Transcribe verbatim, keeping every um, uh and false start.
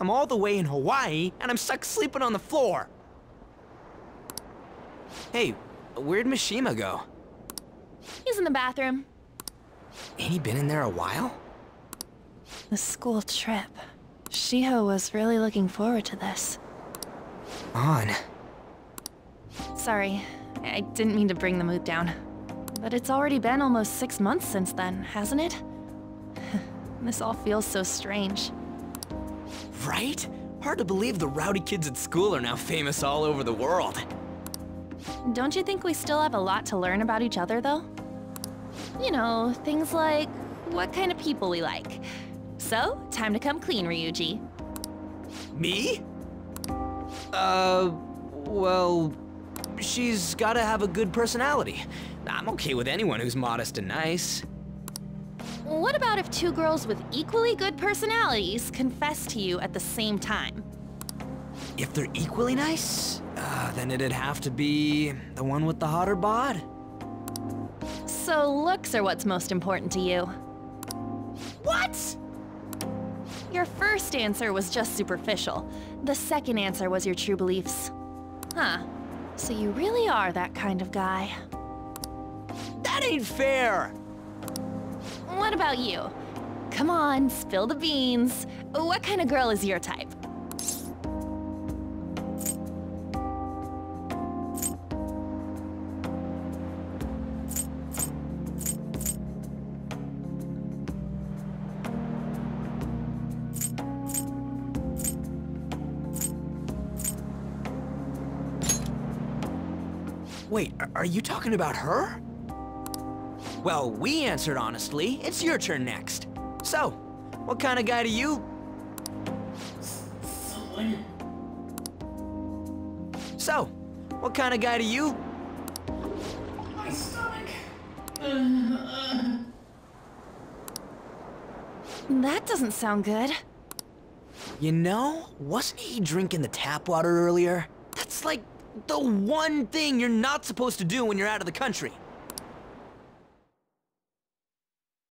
I'm all the way in Hawaii, and I'm stuck sleeping on the floor. Hey, where'd Mishima go? He's in the bathroom. Ain't he been in there a while? The school trip. Shiho was really looking forward to this. On. Sorry, I didn't mean to bring the mood down. But it's already been almost six months since then, hasn't it? This all feels so strange. Right? Hard to believe the rowdy kids at school are now famous all over the world. Don't you think we still have a lot to learn about each other, though? You know, things like what kind of people we like. So, time to come clean, Ryuji. Me? Uh, well, she's gotta have a good personality. I'm okay with anyone who's modest and nice. What about if two girls with equally good personalities confess to you at the same time? If they're equally nice, uh, then it'd have to be the one with the hotter bod. So looks are what's most important to you. What? Your first answer was just superficial. The second answer was your true beliefs. Huh. So you really are that kind of guy. That ain't fair! What about you? Come on, spill the beans. What kind of girl is your type? Wait, are you talking about her? Well, we answered honestly. It's your turn next. So, what kind of guy do you... So, what kind of guy do you... My stomach... That doesn't sound good. You know, wasn't he drinking the tap water earlier? That's like the one thing you're not supposed to do when you're out of the country.